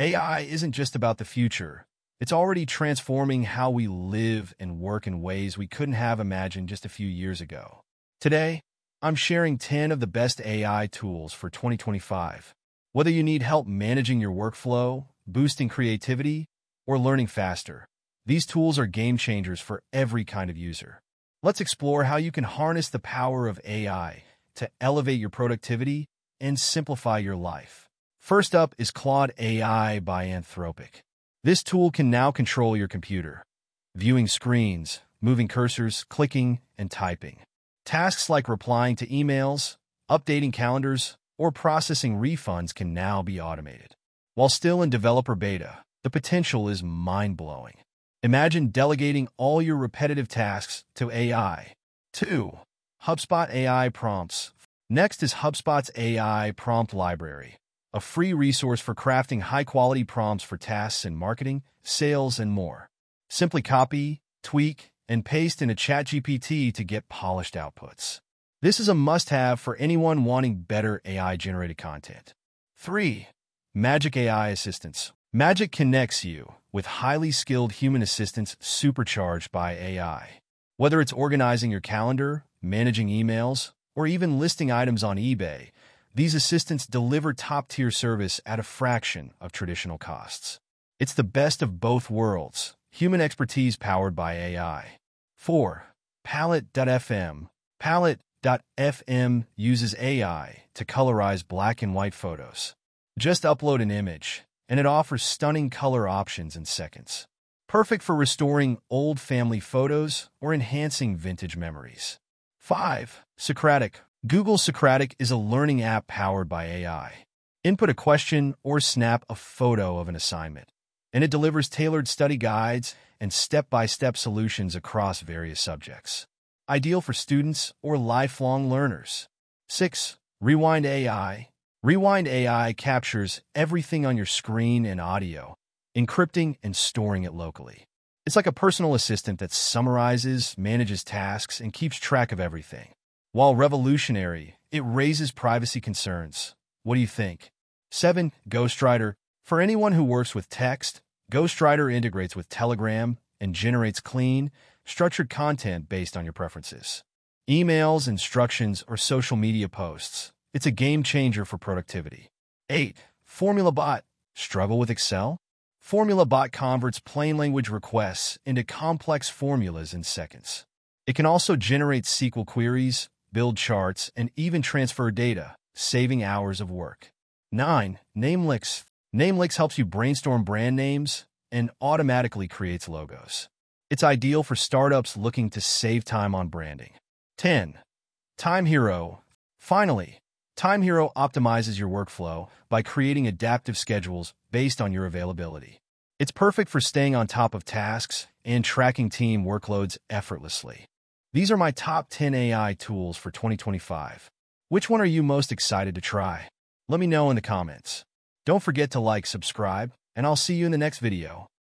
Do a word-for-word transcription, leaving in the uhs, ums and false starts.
A I isn't just about the future. It's already transforming how we live and work in ways we couldn't have imagined just a few years ago. Today, I'm sharing ten of the best A I tools for twenty twenty-five. Whether you need help managing your workflow, boosting creativity, or learning faster, these tools are game changers for every kind of user. Let's explore how you can harness the power of A I to elevate your productivity and simplify your life. First up is Claude A I by Anthropic. This tool can now control your computer, viewing screens, moving cursors, clicking, and typing. Tasks like replying to emails, updating calendars, or processing refunds can now be automated. While still in developer beta, the potential is mind-blowing. Imagine delegating all your repetitive tasks to A I. two. HubSpot A I Prompts. Next is HubSpot's A I Prompt Library, a free resource for crafting high-quality prompts for tasks in marketing, sales, and more. Simply copy, tweak, and paste into ChatGPT to get polished outputs. This is a must-have for anyone wanting better A I-generated content. three. Magic A I Assistants. Magic connects you with highly skilled human assistants supercharged by A I. Whether it's organizing your calendar, managing emails, or even listing items on eBay, these assistants deliver top-tier service at a fraction of traditional costs. It's the best of both worlds, human expertise powered by A I. four. Palette dot F M. Palette dot F M uses A I to colorize black and white photos. Just upload an image, and it offers stunning color options in seconds. Perfect for restoring old family photos or enhancing vintage memories. five. Socratic. Google Socratic is a learning app powered by A I. Input a question or snap a photo of an assignment, and it delivers tailored study guides and step-by-step solutions across various subjects. Ideal for students or lifelong learners. six. Rewind A I. Rewind A I captures everything on your screen and audio, encrypting and storing it locally. It's like a personal assistant that summarizes, manages tasks, and keeps track of everything. While revolutionary, it raises privacy concerns. What do you think? seven. Ghostwriter. For anyone who works with text, Ghostwriter integrates with Telegram and generates clean, structured content based on your preferences. Emails, instructions, or social media posts. It's a game changer for productivity. eight. FormulaBot. Struggle with Excel? FormulaBot converts plain language requests into complex formulas in seconds. It can also generate S Q L queries, build charts, and even transfer data, saving hours of work. nine. NameLix. NameLix helps you brainstorm brand names and automatically creates logos. It's ideal for startups looking to save time on branding. ten. TimeHero. Finally, TimeHero optimizes your workflow by creating adaptive schedules based on your availability. It's perfect for staying on top of tasks and tracking team workloads effortlessly. These are my top ten A I tools for twenty twenty-five. Which one are you most excited to try? Let me know in the comments. Don't forget to like, subscribe, and I'll see you in the next video.